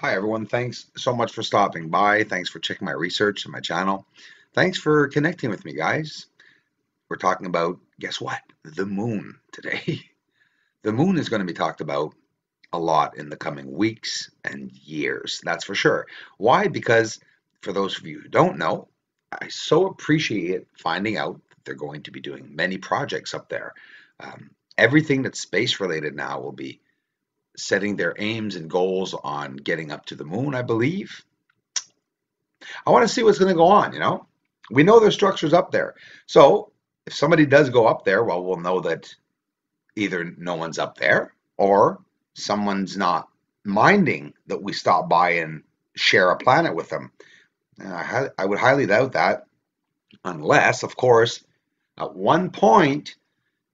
Hi everyone, thanks so much for stopping by. Thanks for checking my research and my channel. Thanks for connecting with me, guys. We're talking about, guess what? The moon today. The moon is going to be talked about a lot in the coming weeks and years, that's for sure. Why? Because for those of you who don't know, I so appreciate finding out that they're going to be doing many projects up there. Everything that's space related now will be setting their aims and goals on getting up to the moon, I believe. I want to see what's going to go on, you know? We know there's structures up there. So if somebody does go up there, well, we'll know that either no one's up there or someone's not minding that we stop by and share a planet with them. I would highly doubt that, unless, of course, at one point,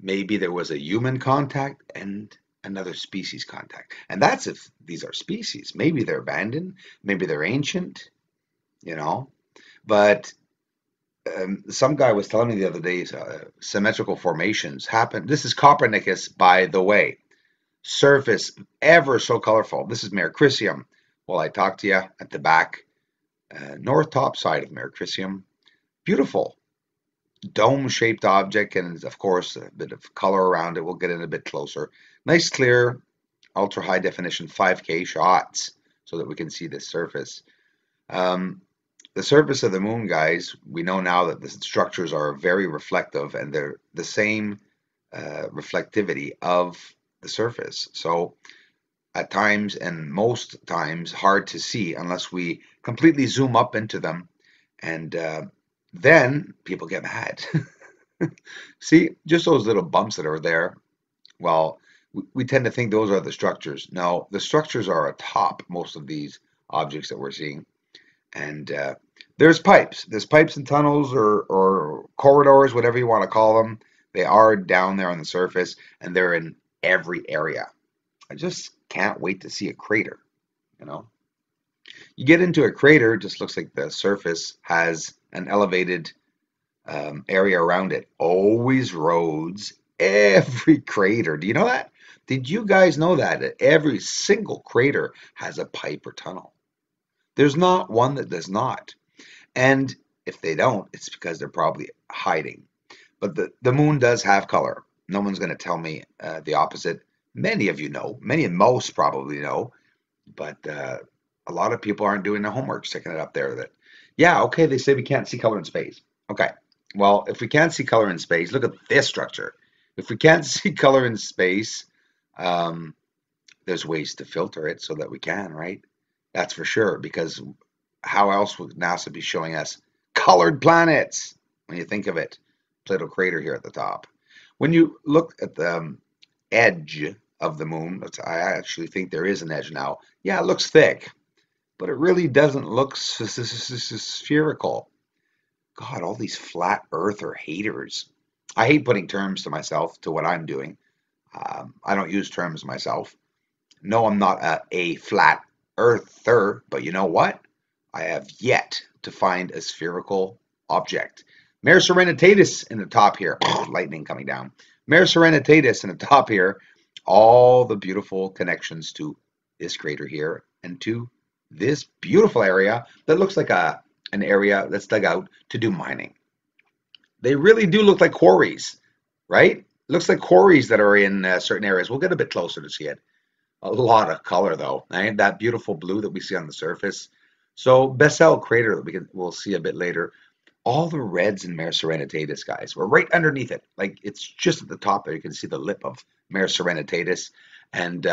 maybe there was a human contact and another species contact. And that's if these are species. Maybe they're abandoned, maybe they're ancient, you know. But some guy was telling me the other day, symmetrical formations happen. This is Copernicus, by the way. Surface, ever so colorful. This is Mare Crisium. Well, I talked to you at the back, north top side of Mare Crisium. Beautiful dome-shaped object, and of course a bit of color around it. We'll get in a bit closer. Nice, clear, ultra-high definition 5K shots so that we can see the surface. The surface of the moon, guys, we know now that the structures are very reflective, and they're the same reflectivity of the surface. So at times, and most times, hard to see unless we completely zoom up into them, and then people get mad. See, just those little bumps that are there, well, we tend to think those are the structures. No, the structures are atop most of these objects that we're seeing. And there's pipes. There's pipes and tunnels or corridors, whatever you want to call them. They are down there on the surface, and they're in every area. I just can't wait to see a crater, you know. You get into a crater, it just looks like the surface has an elevated area around it. Always roads, every crater. Do you know that? Did you guys know that every single crater has a pipe or tunnel? There's not one that does not. And if they don't, it's because they're probably hiding. But the moon does have color. No one's going to tell me the opposite. Many of you know, many and most probably know, but a lot of people aren't doing their homework, sticking it up there that, yeah, okay, they say we can't see color in space. Okay, well, if we can't see color in space, look at this structure. If we can't see color in space, there's ways to filter it so that we can, right? That's for sure, because how else would NASA be showing us colored planets? When you think of it, Plato crater here at the top. When you look at the edge of the moon, I actually think there is an edge now. Yeah, it looks thick, but it really doesn't look spherical. God, all these flat earther haters. I hate putting terms to myself, to what I'm doing. I don't use terms myself. No, I'm not a flat earther, but you know what? I have yet to find a spherical object. Mare Serenitatis in the top here. Lightning coming down. Mare Serenitatis in the top here. All the beautiful connections to this crater here and to this beautiful area that looks like an area that's dug out to do mining. They really do look like quarries, right? Looks like quarries that are in certain areas. We'll get a bit closer to see it. A lot of color, though, right? That beautiful blue that we see on the surface. So Bessel Crater that we'll see a bit later. All the reds in Mare Serenitatis, guys, we're right underneath it. Like, it's just at the top there. You can see the lip of Mare Serenitatis. And,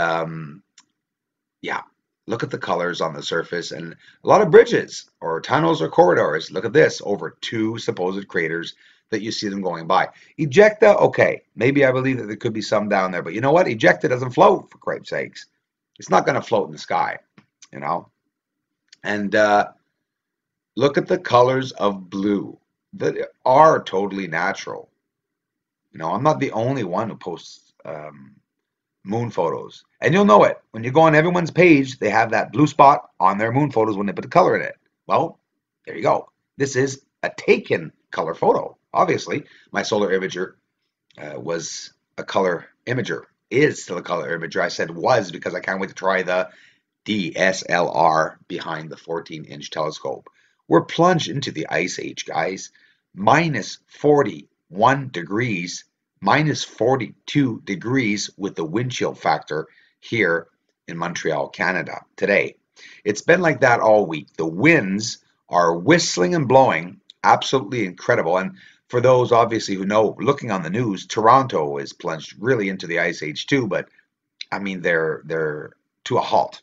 yeah, look at the colors on the surface. And a lot of bridges or tunnels or corridors. Look at this, over two supposed craters that you see them going by. Ejecta, okay, maybe I believe that there could be some down there. But you know what? Ejecta doesn't float, for cripe's sakes. It's not going to float in the sky, you know. And, look at the colors of blue that are totally natural. You know, I'm not the only one who posts moon photos. And you'll know it. When you go on everyone's page, they have that blue spot on their moon photos when they put the color in it. Well, there you go. This is a taken color photo. Obviously, my solar imager was a color imager. Is still a color imager. I said was because I can't wait to try the DSLR behind the 14-inch telescope. We're plunged into the ice age, guys. Minus 41 degrees, minus 42 degrees with the wind chill factor here in Montreal, Canada today. It's been like that all week. The winds are whistling and blowing, absolutely incredible. And for those obviously who know, looking on the news, Toronto is plunged really into the ice age too, but I mean, they're to a halt.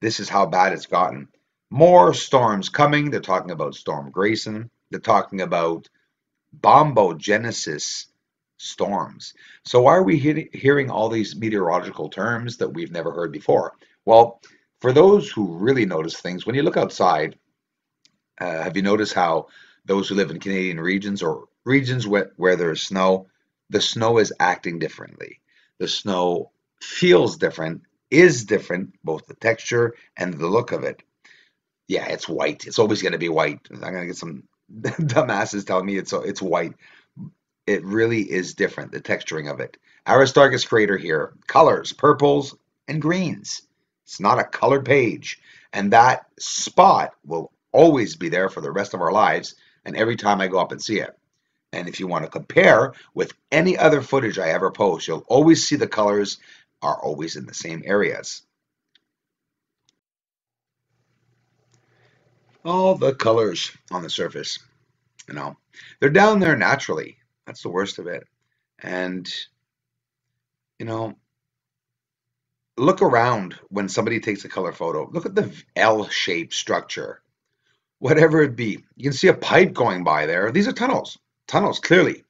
This is how bad it's gotten. More storms coming. They're talking about Storm Grayson. They're talking about Bombogenesis storms. So why are we hearing all these meteorological terms that we've never heard before? Well, for those who really notice things, when you look outside, have you noticed how those who live in Canadian regions or regions where there's snow, the snow is acting differently. The snow feels different, is different, both the texture and the look of it. Yeah, it's white. It's always going to be white. I'm going to get some dumbasses telling me it's white. It really is different, the texturing of it. Aristarchus crater here, colors, purples and greens. It's not a colored page. And that spot will always be there for the rest of our lives, and every time I go up and see it. And if you want to compare with any other footage I ever post, you'll always see the colors are always in the same areas. All the colors on the surface, you know, they're down there naturally. That's the worst of it. And, you know, look around when somebody takes a color photo. Look at the L-shaped structure, whatever it be. You can see a pipe going by there. These are tunnels, clearly.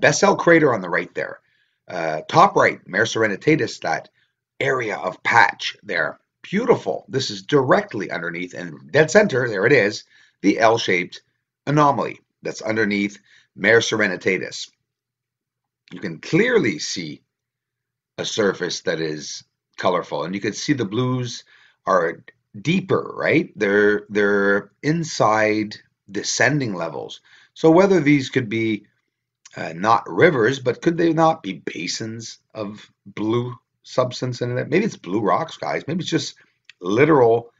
Bessel Crater on the right there. Top right, Mare Serenitatis, that area of patch there. Beautiful. This is directly underneath and dead center, there it is, the L-shaped anomaly that's underneath Mare Serenitatis. You can clearly see a surface that is colorful, and you can see the blues are deeper, right? They're inside descending levels. So whether these could be not rivers, but could they not be basins of blue substance in it? Maybe it's blue rocks, guys. Maybe it's just literal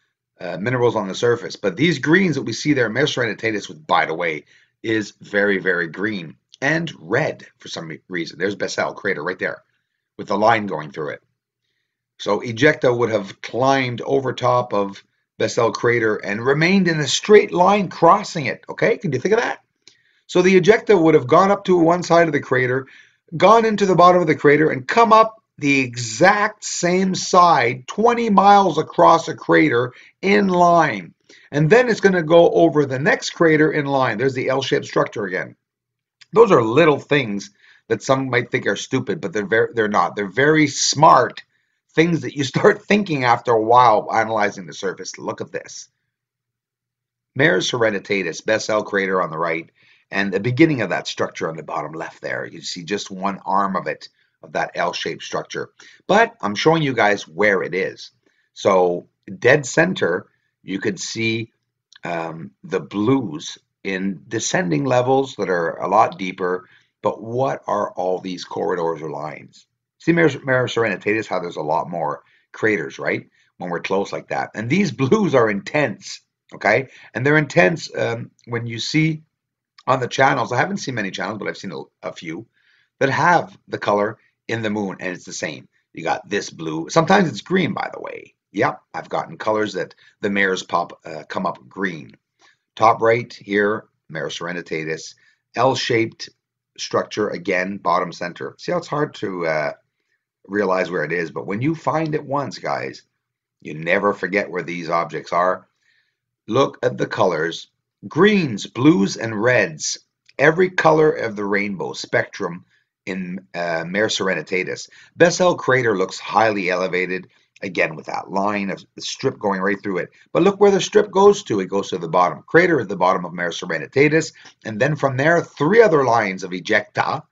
minerals on the surface. But these greens that we see there, Mare Serenitatis, which, by the way, is very, very green and red for some reason. There's Bessel Crater right there with the line going through it. So ejecta would have climbed over top of Bessel Crater and remained in a straight line crossing it. Okay, can you think of that? So the ejecta would have gone up to one side of the crater, gone into the bottom of the crater, and come up the exact same side, 20 miles across a crater in line. And then it's going to go over the next crater in line. There's the L-shaped structure again. Those are little things that some might think are stupid, but they're not. They're very smart things that you start thinking after a while analyzing the surface. Look at this. Mare Serenitatis, Bessel Crater on the right, and the beginning of that structure on the bottom left there. You see just one arm of it, of that L-shaped structure. But I'm showing you guys where it is. So dead center, you could see the blues in descending levels that are a lot deeper. But what are all these corridors or lines? See Mare Serenitatis, how there's a lot more craters, right? When we're close like that. And these blues are intense, okay? And they're intense when you see on the channels. I haven't seen many channels, but I've seen a few that have the color in the moon, and it's the same. You got this blue. Sometimes it's green, by the way. Yep, I've gotten colors that the mares come up green. Top right here, Mare Serenitatis. L-shaped structure again, bottom center. See how it's hard to... realize where it is, but when you find it once, guys, you never forget where these objects are. Look at the colors, greens, blues, and reds, every color of the rainbow spectrum in Mare Serenitatis. Bessel Crater looks highly elevated, again with that line of the strip going right through it. But look where the strip goes to. It goes to the bottom crater at the bottom of Mare Serenitatis, and then from there, three other lines of ejecta.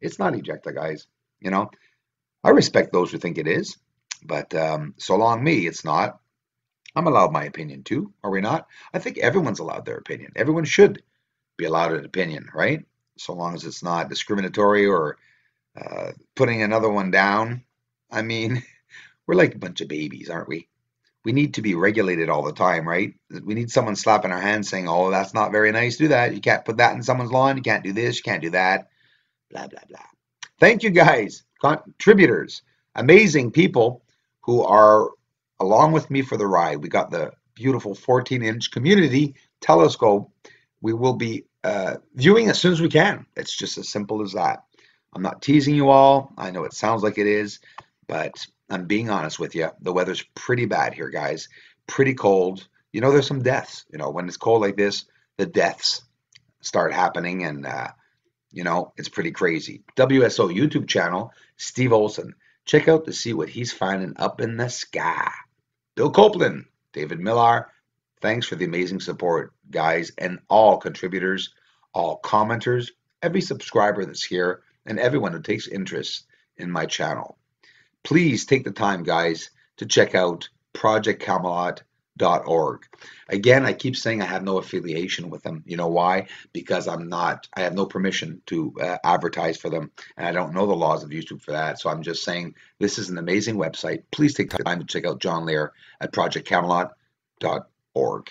It's not ejecta, guys, you know. I respect those who think it is, but so long me, it's not. I'm allowed my opinion too, are we not? I think everyone's allowed their opinion. Everyone should be allowed an opinion, right? So long as it's not discriminatory or putting another one down. I mean, we're like a bunch of babies, aren't we? we need to be regulated all the time, right? We need someone slapping our hands saying, oh, that's not very nice, do that. You can't put that in someone's lawn. You can't do this, you can't do that, blah, blah, blah. Thank you guys, contributors, amazing people who are along with me for the ride. We got the beautiful 14-inch community telescope. We will be viewing as soon as we can. It's just as simple as that. I'm not teasing you all. I know it sounds like it is, but I'm being honest with you. The weather's pretty bad here, guys. Pretty cold. You know, there's some deaths. You know, when it's cold like this, the deaths start happening, and you know, it's pretty crazy. WSO YouTube channel, Steve Olson. Check out to see what he's finding up in the sky. Bill Copeland, David Millar. Thanks for the amazing support, guys, and all contributors, all commenters, every subscriber that's here, and everyone who takes interest in my channel. Please take the time, guys, to check out projectcamelot.org. Again, I keep saying I have no affiliation with them. You know why? Because I'm not, I have no permission to advertise for them, and I don't know the laws of YouTube for that. So I'm just saying this is an amazing website. Please take the time to check out John Lear at projectcamelot.org.